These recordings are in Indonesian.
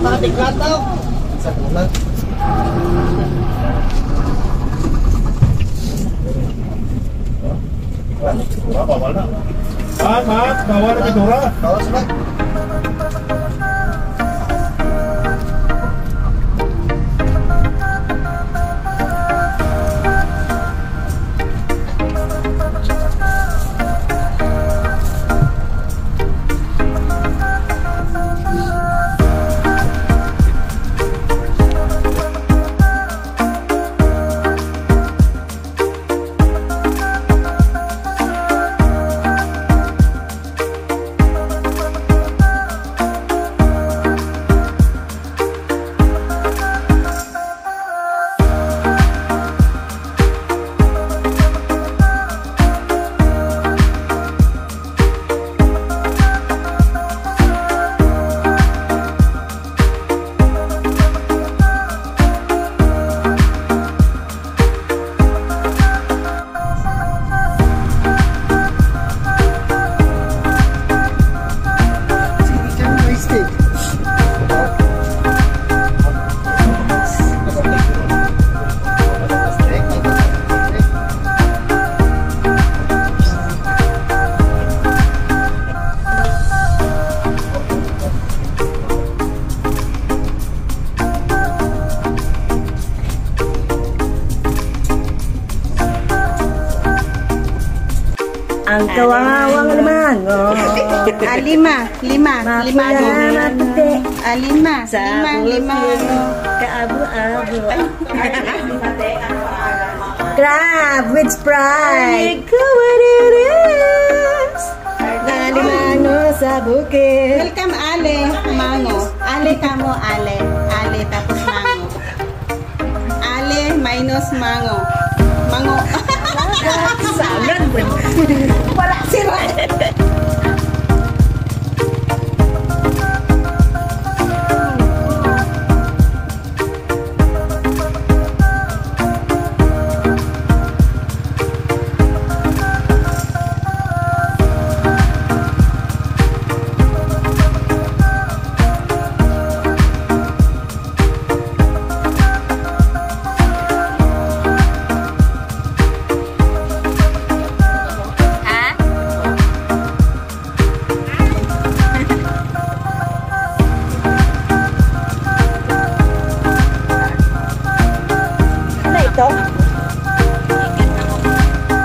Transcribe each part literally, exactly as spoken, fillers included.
Katik-katok sebulan. Kedura bawal nak. Mat, mat, bawal kedura. Kalau sebab. Angkaw awang liman. Oh. Alima, lima, lima lima pete. Alima, lima lima. Kaabu-abu. Crab with pride. Galimano sa bukid. Welcome Ale, mango. Ale kamo ale. Ale tapos mango. Ale minus mango. Mango. Sangat berat sirat.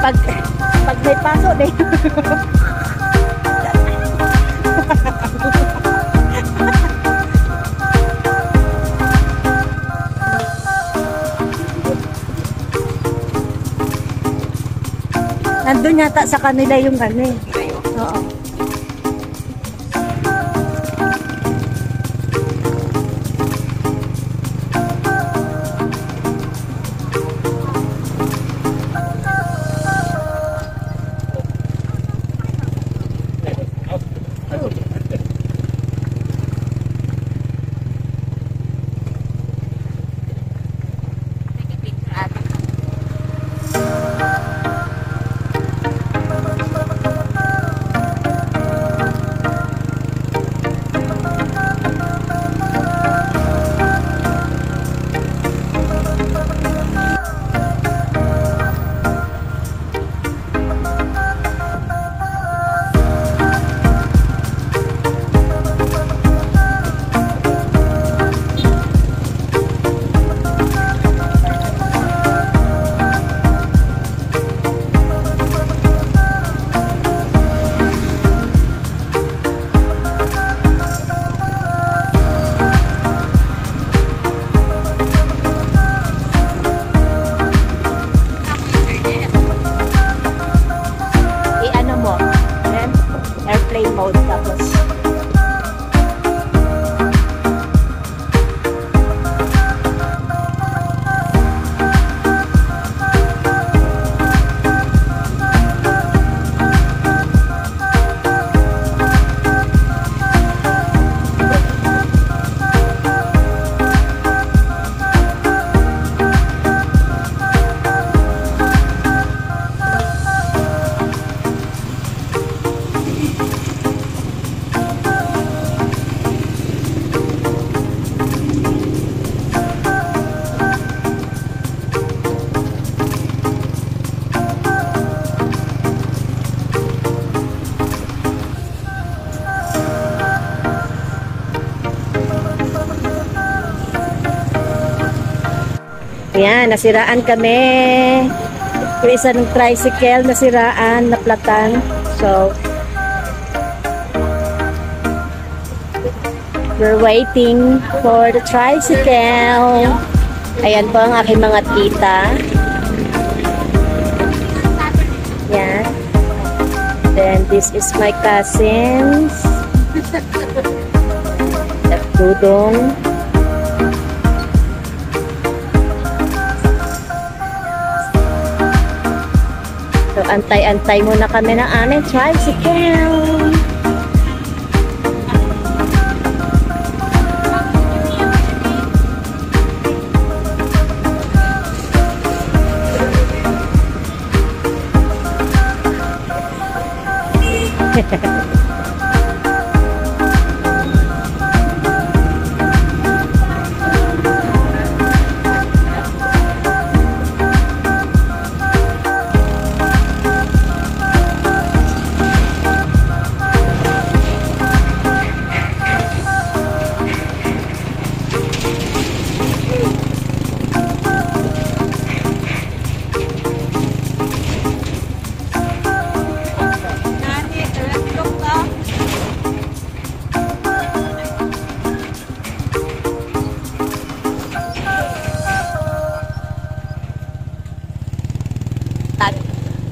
Pag pag may paso deh. Nandun yata sa kanila yung gano'y. Oo. Ayan, nasiraan kami. Yung isa ng tricycle, nasiraan, naplatan. So, we're waiting for the tricycle. Ayan po ang aking mga tita. Ayan. Then, this is my cousins. At Dudong. So, antay-antay muna kami ng aming tricycle.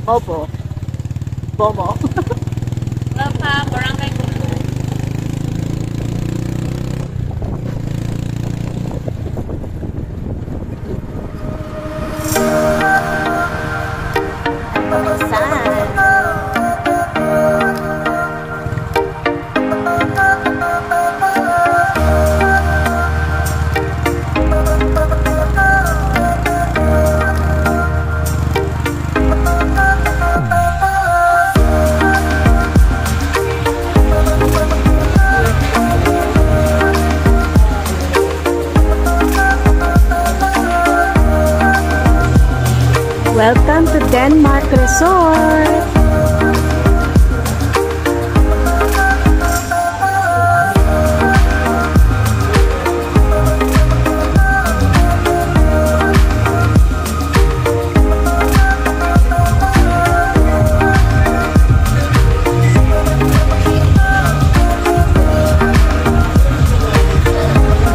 Opo. Bobo. Lapa, barangay Kubo. Welcome to Denmark Resort!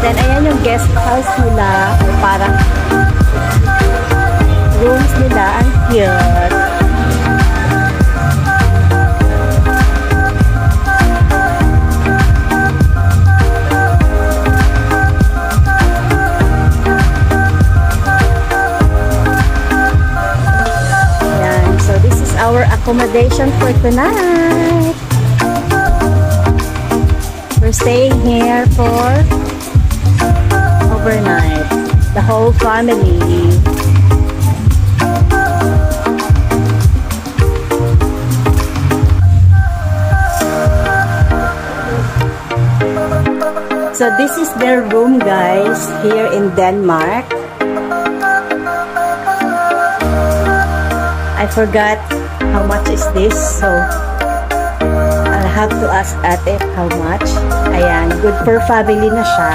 Then ayan yung guest house nila, parang rooms nila, ang cute. Ayan, so this is our accommodation for tonight. We're staying here for overnight, the whole family. So this is their room, guys, here in Denmark. I forgot how much is this, so I'll have to ask ate how much. Ayan, good for family na siya.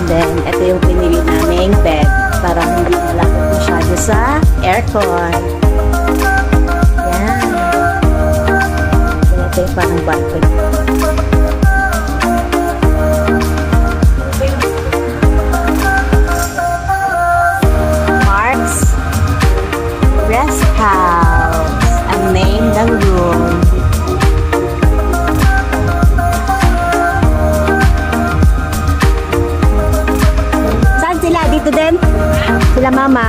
And then, ito yung pinili naming bed para hindi malapot masyado sa aircon. Ayan. Then, ito yung parang balcony. Sila mama.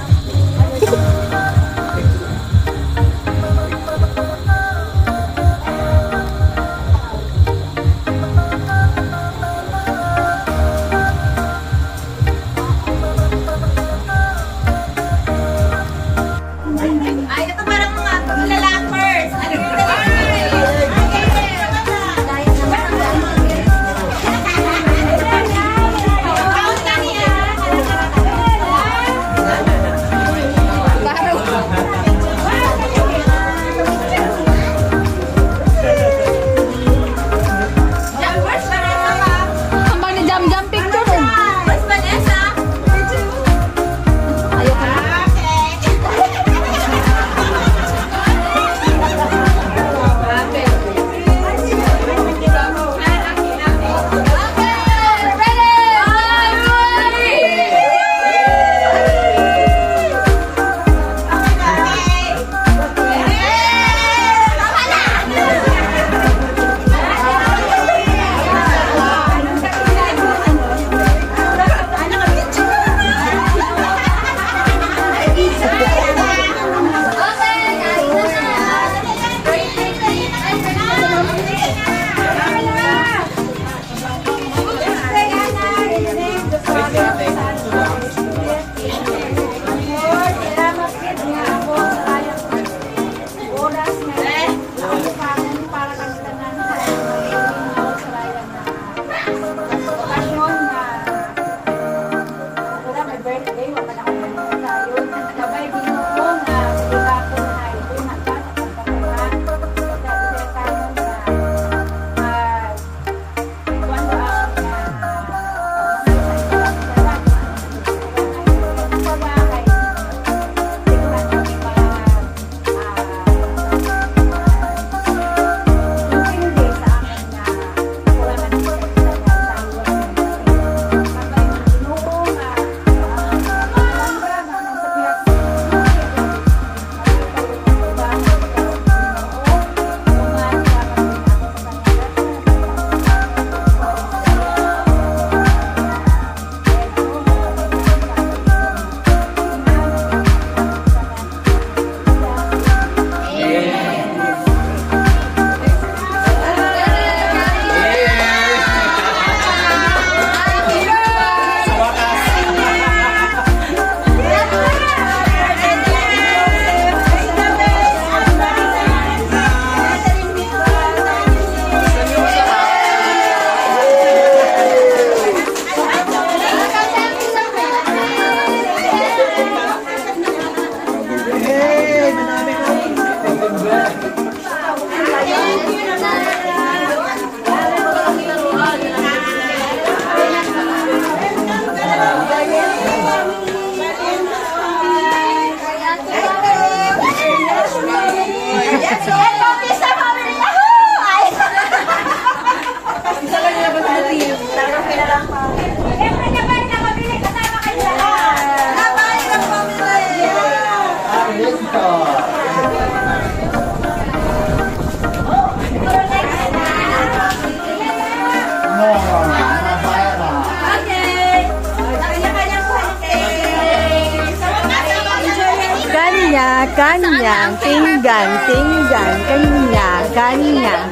Kenyang, pinggan, pinggan, kenyang, kenyang.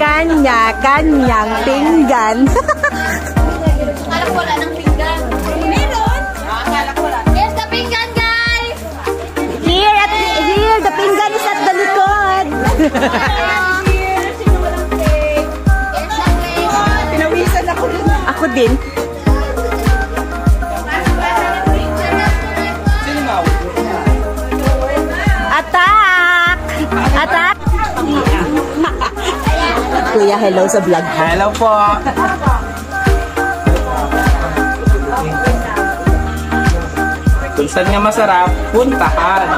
Kenyang, kenyang, pinggan. Kalau wala ng pinggan. Meron. Here's the pinggan, guys. Here, at the, here, the pinggan is at the likod. Pinawisan ako rin. Ako din. Atak! Kuya, hello sa vlog. Hello po! Kung saan nga masarap, puntahan!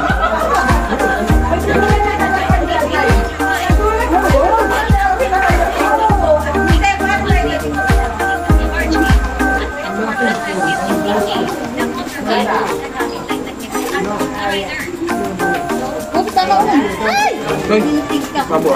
Nih, apa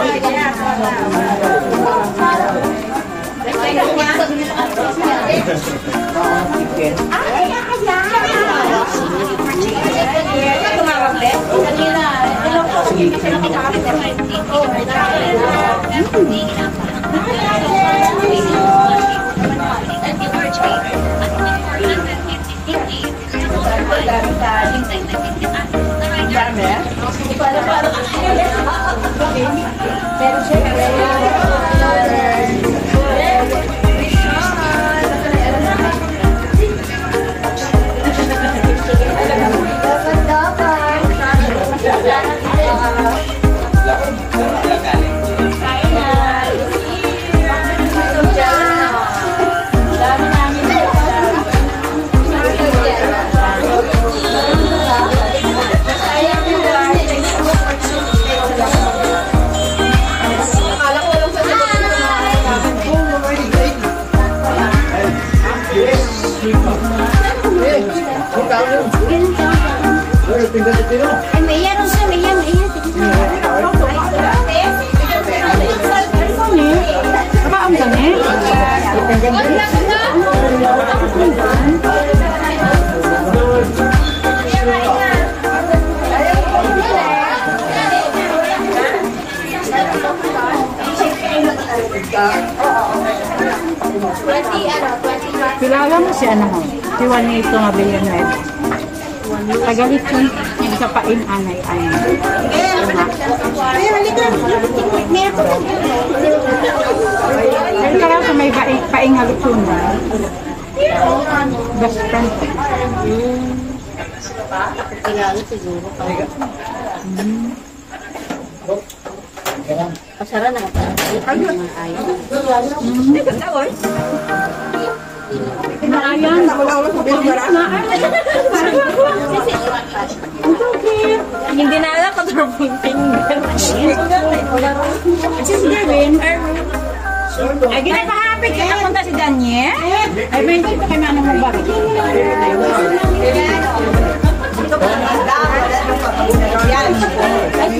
Kilala mo si ano mo? Si Juanito na Villanueva. Tagalit yun. Nagsapain anay-anay. Ay, halika. Halika lang sa may paing halutsuna. Best friend. Kilala siguro. Pasaran na ka. Ano? Hindi ka tao eh. Naayan. Hindi na alam ko ito punting. Just gawin. Ay, ginapahapit ka na punta si Daniel. Ay, may hindi ka naman mo ba? Ito po ang dapat. Yan. Ay,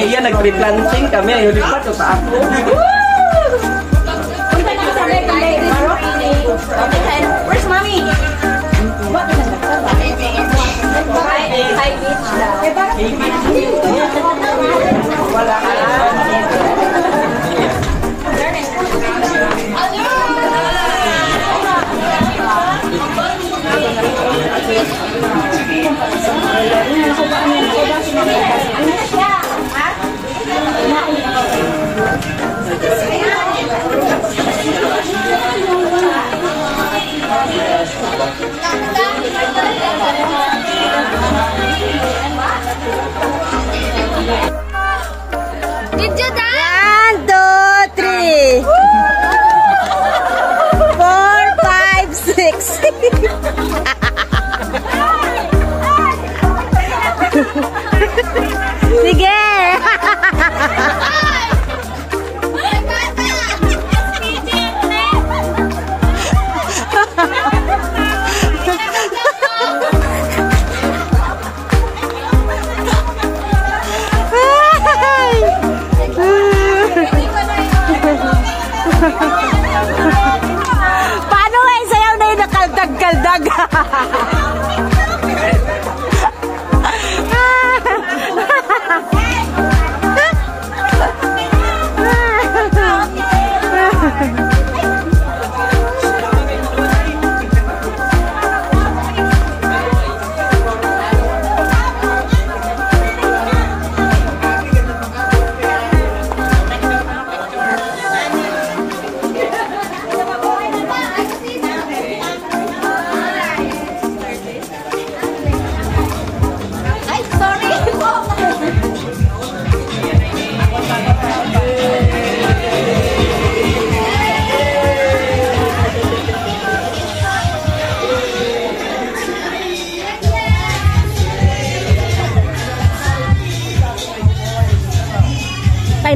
Iya, nag-replanting kami, ayo lipat sa ako. Where's mommy? Sige! Paano nga sayaw na yung nakaldag-kaldag? Ay,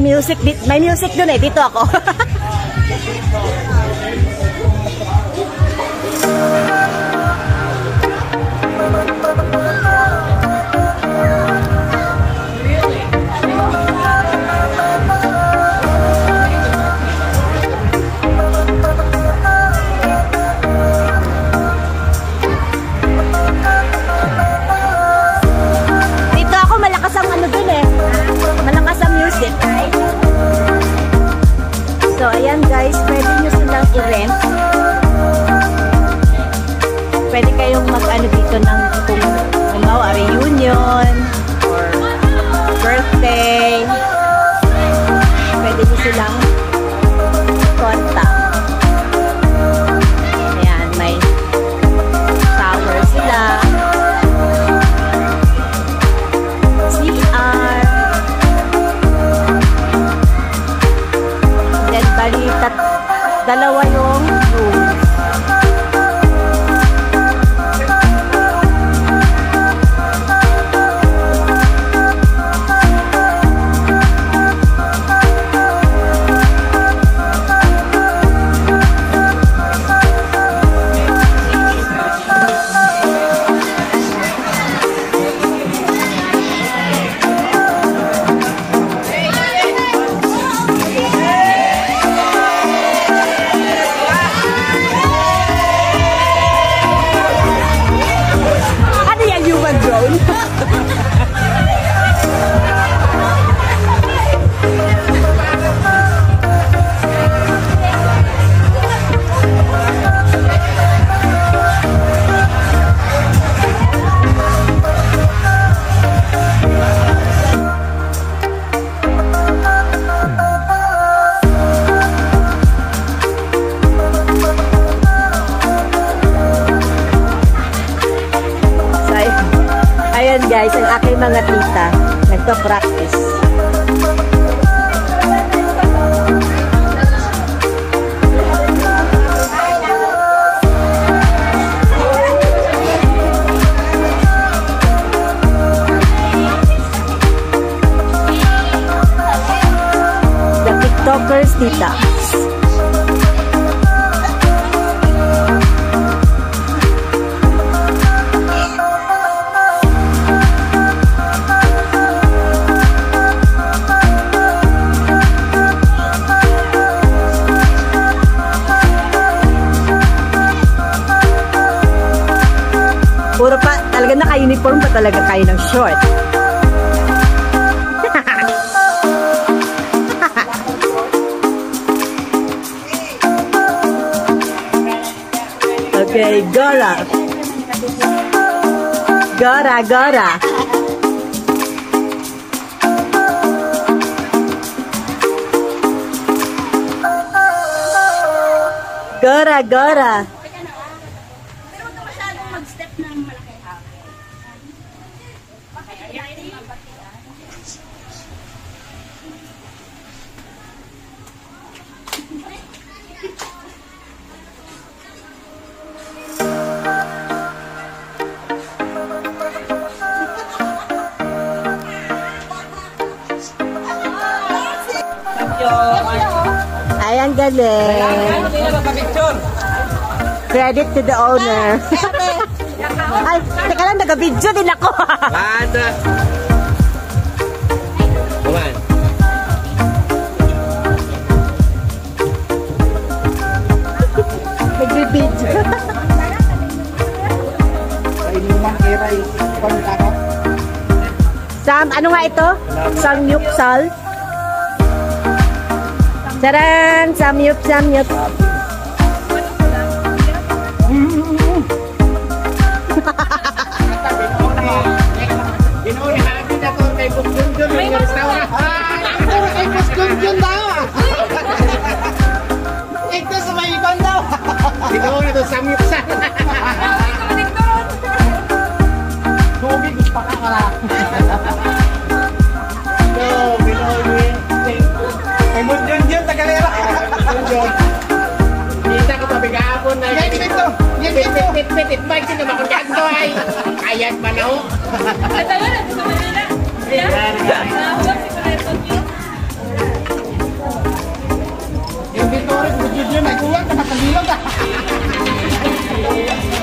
music, may music dun eh, dito ako. So, ayan guys, pwede nyo silang i-rent. Pwede kayong mag-ano dito ng kung umawa, reunion, or birthday. Pwede nyo silang contact. Ayan, may shower sila. C R. Bali, tat dalawa yung room. Guys, ang aking mga tita nagpa-practice. The TikTokers tita. Puro pa, talaga naka-uniform pa talaga kayo ng short. Okay, gora. Gora, gora. Gora, gora. Ayan, galing. Credit to the owner. Ay, teka lang, nag-video din ako. Bata. Kuman. Nag-video. Sam, ano nga ito? Samyuksal. Sarang, samyup, samyup. Pitit ba yung sinamakuntaan to ay kayat ba na ho? At ano na, gusto mo nila? Ayan, nakawag si Preto. Dia naik ulang, kena sembilan dah.